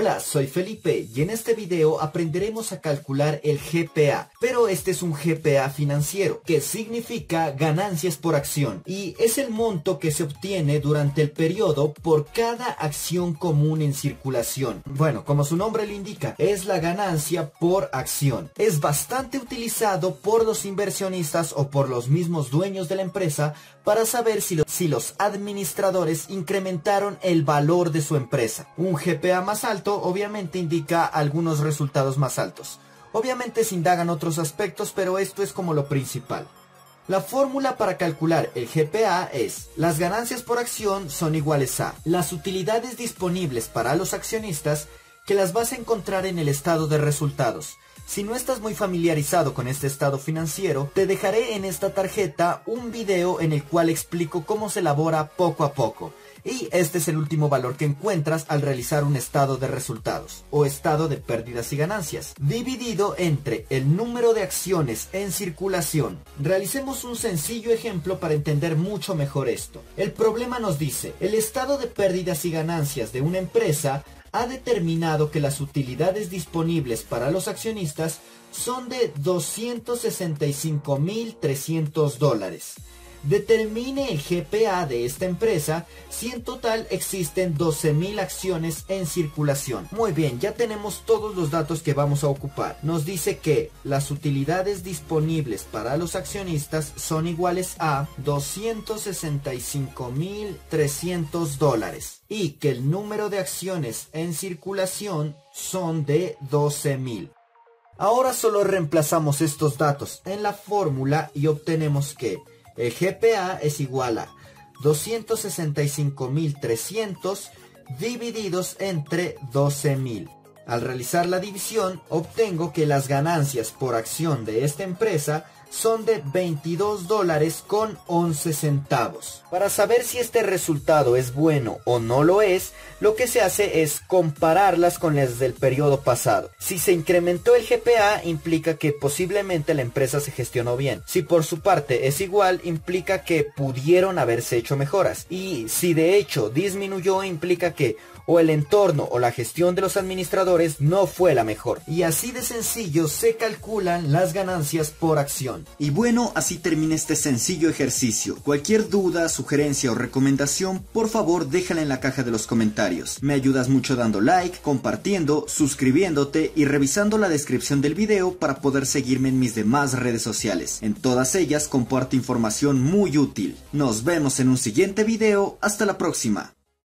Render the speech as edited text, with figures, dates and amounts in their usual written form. Hola, soy Felipe y en este video aprenderemos a calcular el GPA, pero este es un GPA financiero, que significa ganancias por acción, y es el monto que se obtiene durante el periodo por cada acción común en circulación. Bueno, como su nombre lo indica, es la ganancia por acción. Es bastante utilizado por los inversionistas o por los mismos dueños de la empresa para saber si los administradores incrementaron el valor de su empresa. Un GPA más alto obviamente indica algunos resultados más altos. Obviamente se indagan otros aspectos, pero esto es como lo principal. La fórmula para calcular el GPA es: las ganancias por acción son iguales a las utilidades disponibles para los accionistas, que las vas a encontrar en el estado de resultados. Si no estás muy familiarizado con este estado financiero, te dejaré en esta tarjeta un video en el cual explico cómo se elabora poco a poco. Y este es el último valor que encuentras al realizar un estado de resultados o estado de pérdidas y ganancias, dividido entre el número de acciones en circulación. Realicemos un sencillo ejemplo para entender mucho mejor esto. El problema nos dice: el estado de pérdidas y ganancias de una empresa ha determinado que las utilidades disponibles para los accionistas son de $265,300. Determine el GPA de esta empresa si en total existen 12,000 acciones en circulación. Muy bien, ya tenemos todos los datos que vamos a ocupar. Nos dice que las utilidades disponibles para los accionistas son iguales a $265,300 y que el número de acciones en circulación son de 12,000. Ahora solo reemplazamos estos datos en la fórmula y obtenemos que el GPA es igual a 265,300 divididos entre 12,000. Al realizar la división, obtengo que las ganancias por acción de esta empresa son de $22.11. Para saber si este resultado es bueno o no lo es, lo que se hace es compararlas con las del periodo pasado. Si se incrementó el GPA, implica que posiblemente la empresa se gestionó bien. Si por su parte es igual, implica que pudieron haberse hecho mejoras. Y si de hecho disminuyó, implica que o el entorno o la gestión de los administradores no fue la mejor. Y así de sencillo se calculan las ganancias por acción. Y bueno, así termina este sencillo ejercicio. Cualquier duda, sugerencia o recomendación, por favor déjala en la caja de los comentarios. Me ayudas mucho dando like, compartiendo, suscribiéndote y revisando la descripción del video para poder seguirme en mis demás redes sociales. En todas ellas comparto información muy útil. Nos vemos en un siguiente video. Hasta la próxima.